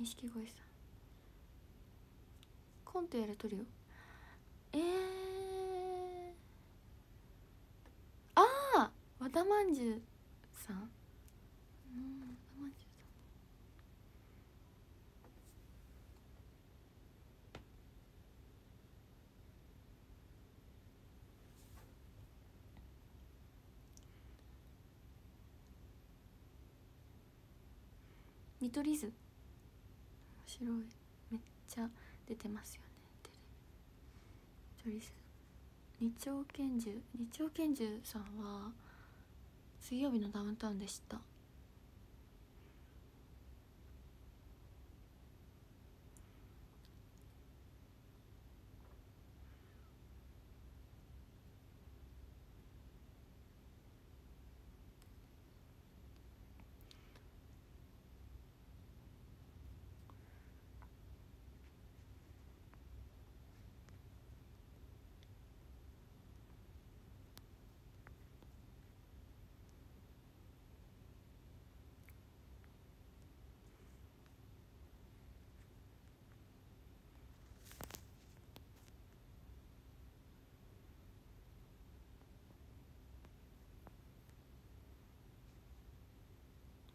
錦鯉さん、コントやれとるよ。ああ、和田まんじゅうさん、和田まんじゅうさん、見取り図面白い、めっちゃ出てますよねテレビ。二丁拳銃さんは水曜日のダウンタウンでした。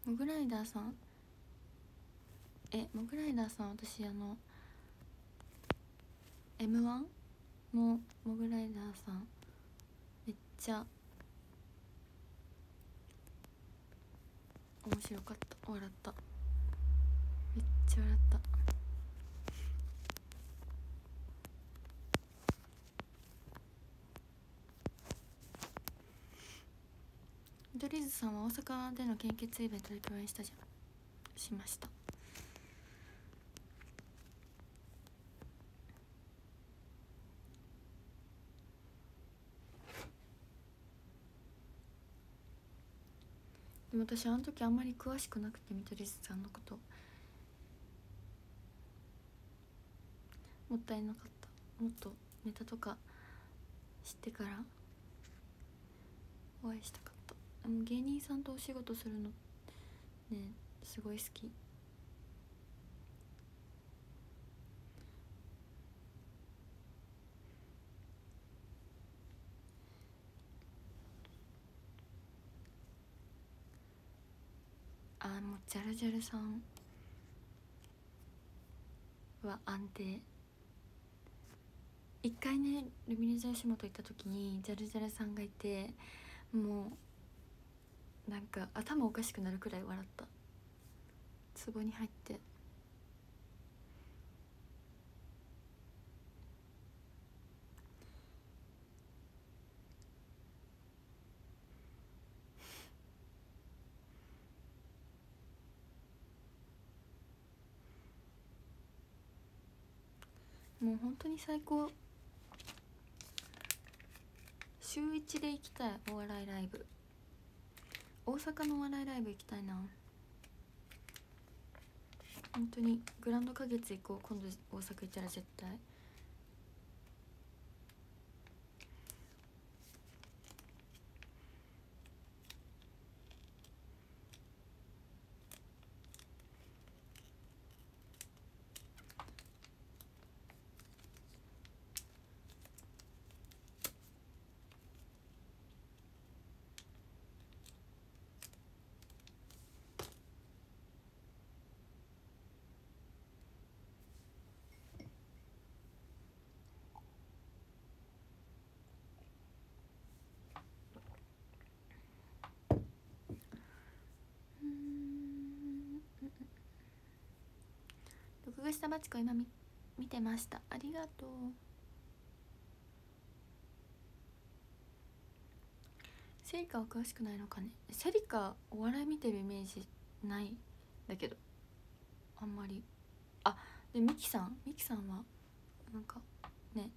モグライダーさん、モグライダーさん、私M1 のモグライダーさんめっちゃ面白かった。笑った、めっちゃ笑った。見取り図さんは大阪での献血イベントで共演したしました。でも私あの時あんまり詳しくなくて見取り図さんのこと、もったいなかった。もっとネタとか知ってからお会いしたかった。芸人さんとお仕事するのねすごい好き。あー、もうジャルジャルさんは安定。一回ねルミネ吉本行った時にジャルジャルさんがいて、もうなんか頭おかしくなるくらい笑った。ツボに入って。もう本当に最高。週1で行きたいお笑いライブ。大阪のお笑いライブ行きたいな。本当にグランド花月行こう。今度大阪行ったら絶対。録画したバチコ今見てました、ありがとう。セリカは詳しくないのかね。セリカお笑い見てるイメージないんだけど、あんまり。あでミキさん、ミキさんはなんかね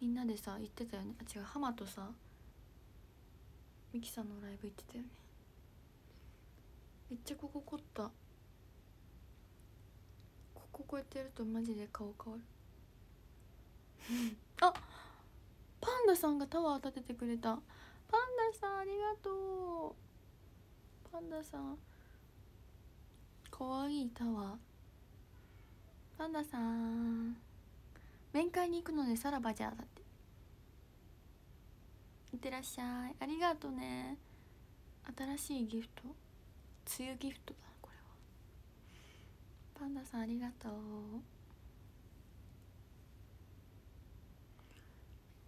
みんなでさ言ってたよね。あ違う、ハマとさミキさんのライブ行ってたよね。めっちゃここ凝った。こここうやってやるとマジで顔変わるあパンダさんがタワー立ててくれた。パンダさんありがとう。パンダさんかわいいタワー。パンダさん面会に行くのでさらばじゃだって。いってらっしゃい、ありがとうね。新しいギフト、梅雨ギフトだこれは。パンダさんありがとう。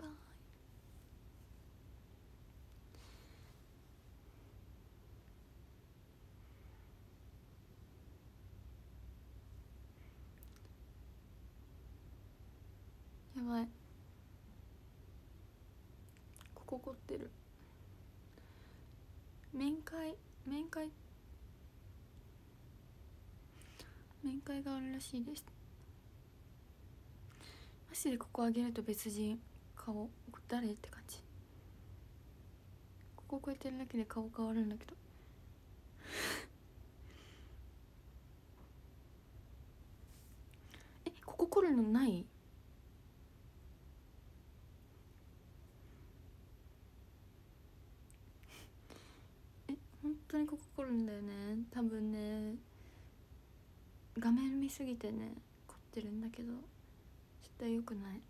バイバイ。やばい、ここ凝ってる。面会があるらしいです。マジでここ上げると別人顔誰って感じ。こここうやってるだけで顔変わるんだけどえここ来るのない。本当にここ凝るんだよね。多分ね画面見すぎてね凝ってるんだけど絶対良くない。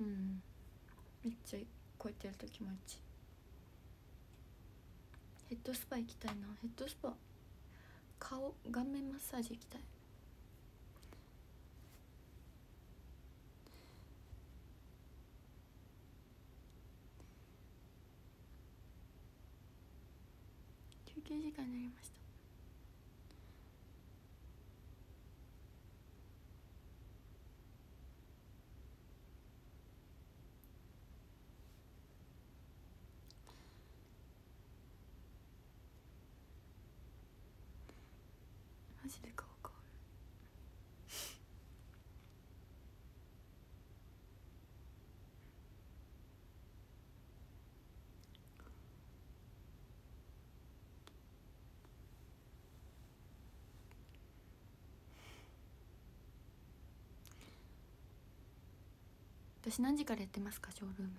うん、めっちゃこうやってやると気持ちいい。ヘッドスパ行きたいな。ヘッドスパ、顔顔面マッサージ行きたい。休憩時間になりました。マジで顔変わる私何時からやってますかショールーム。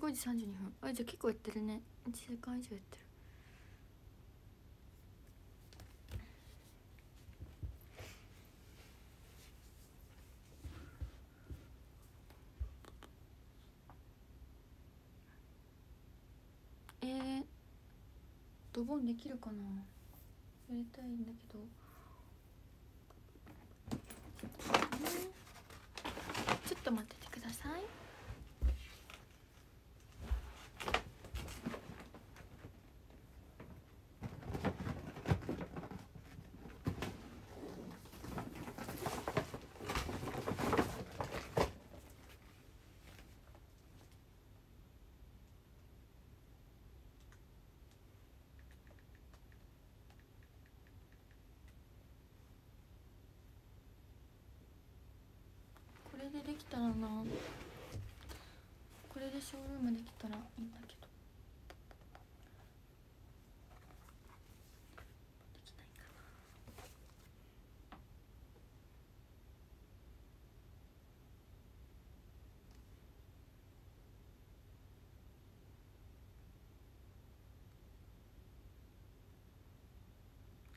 15時32分。あじゃあ結構やってるね。1時間以上やってる。ドボンできるかな。やりたいんだけど、ちょっと待っててください。これでできたらな、これでショールームできたらいいんだけ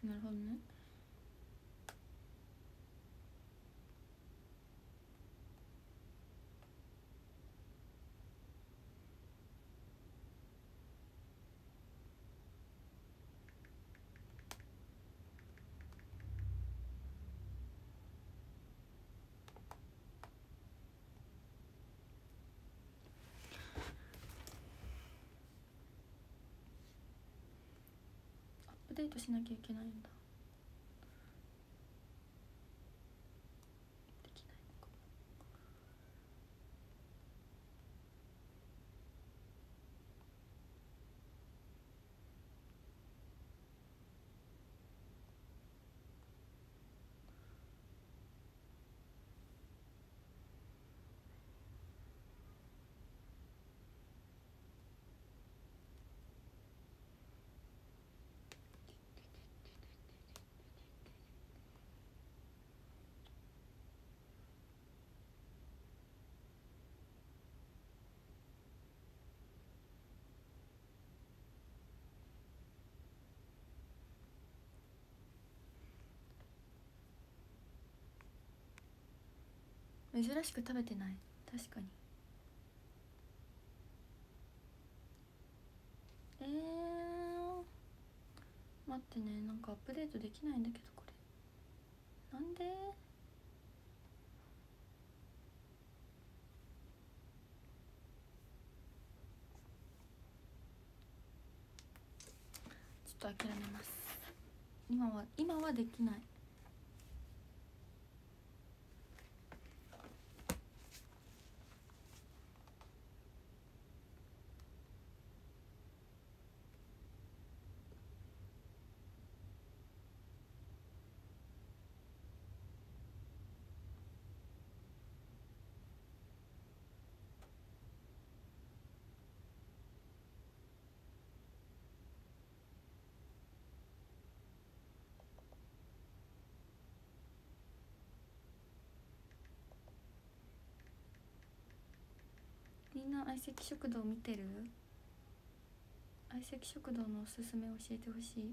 ど。なるほどね。デートしなきゃいけないんだ。できないのかな。珍しく食べてない。確かに。待ってね、なんかアップデートできないんだけど、これなんでちょっと諦めます。今はできない。みんな相席食堂見てる？相席食堂のおすすめ教えてほしい。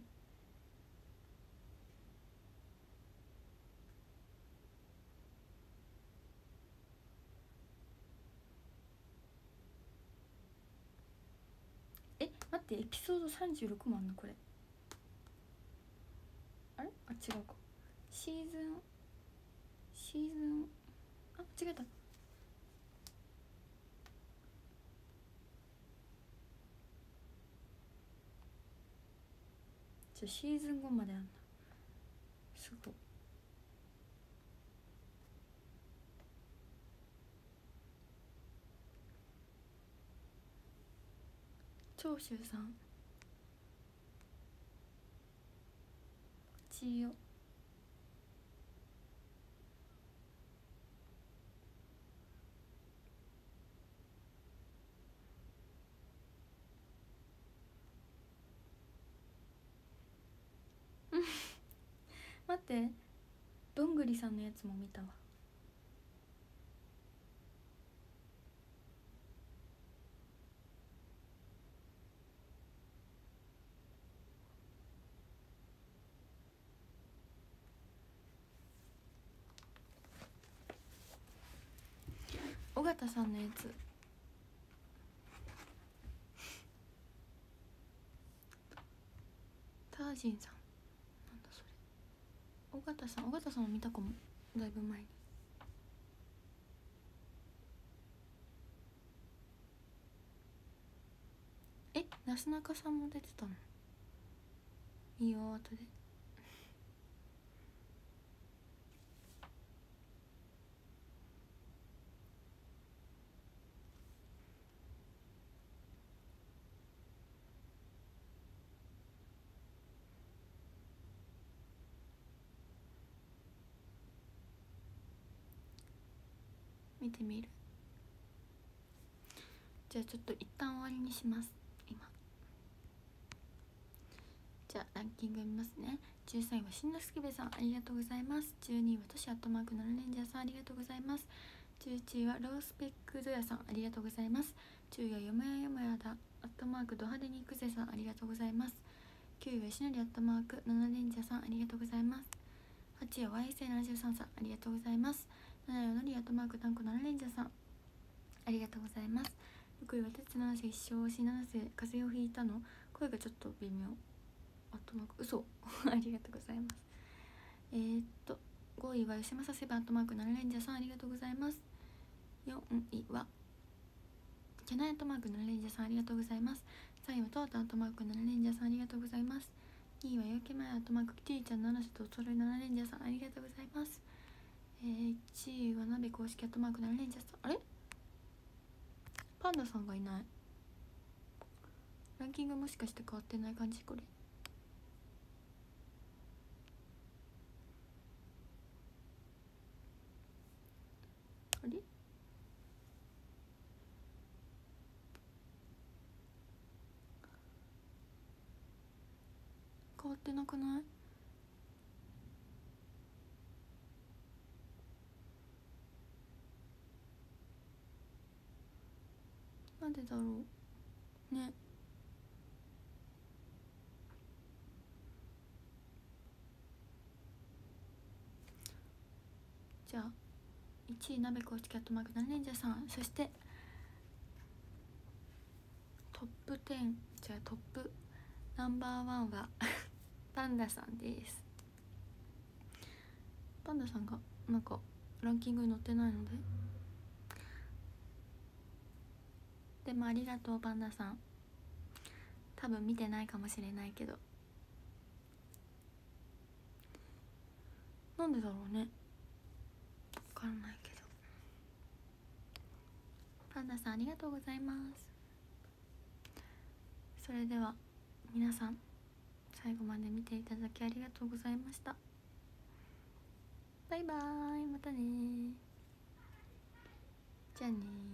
え、待って、エピソード36もあんのこれ。あれ？あ、違うか。シーズン、あ、間違えた。シーズン5まであんな。すごい。長州さん、千代、待って、どんぐりさんのやつも見たわ。尾形さんのやつ、タージンさん、尾形さんを見たかも、だいぶ前に。え、なすなかさんも出てたの。いいよ、後で。見てみる。じゃあちょっと一旦終わりにします。今じゃあランキング見ますね。13位はしんのすけべさん、ありがとうございます。12位はとし@7レンジャーさん、ありがとうございます。11位はロースペックゾヤさん、ありがとうございます。10位はよもやよもやだ@ド派手にいくぜさん、ありがとうございます。9位はしのり@7レンジャーさん、ありがとうございます。8位は YSA73 さん、ありがとうございます。7位のり@タンコ7レンジャーさん、ありがとうございます。6位はてつ七瀬一生推し七瀬風邪をひいたの声がちょっと微妙嘘ありがとうございます。5位は吉正セブン@7レンジャーさん、ありがとうございます。4位はキャナイ@7レンジャーさん、ありがとうございます。3位はトータン@7レンジャーさん、ありがとうございます。2位は夜明け前、あとマークティーちゃん、七瀬とおそろい7レンジャーさん、ありがとうございます。1位は鍋公式、あとマーク7レンジャーさん。あれパンダさんがいない。ランキングもしかして変わってない感じこれ。あれ変わってなくない？なんでだろうね。じゃあ1位なべこうちキャットマーク7レンジャーさん、そしてトップ10、じゃあトップナンバーワンはパンダさんです。パンダさんがなんかランキングに載ってないので、でもありがとうパンダさん、多分見てないかもしれないけど、なんでだろうね、分かんないけど。パンダさんありがとうございます。それでは皆さん最後まで見ていただきありがとうございました。バイバーイ、またねー、じゃあねー。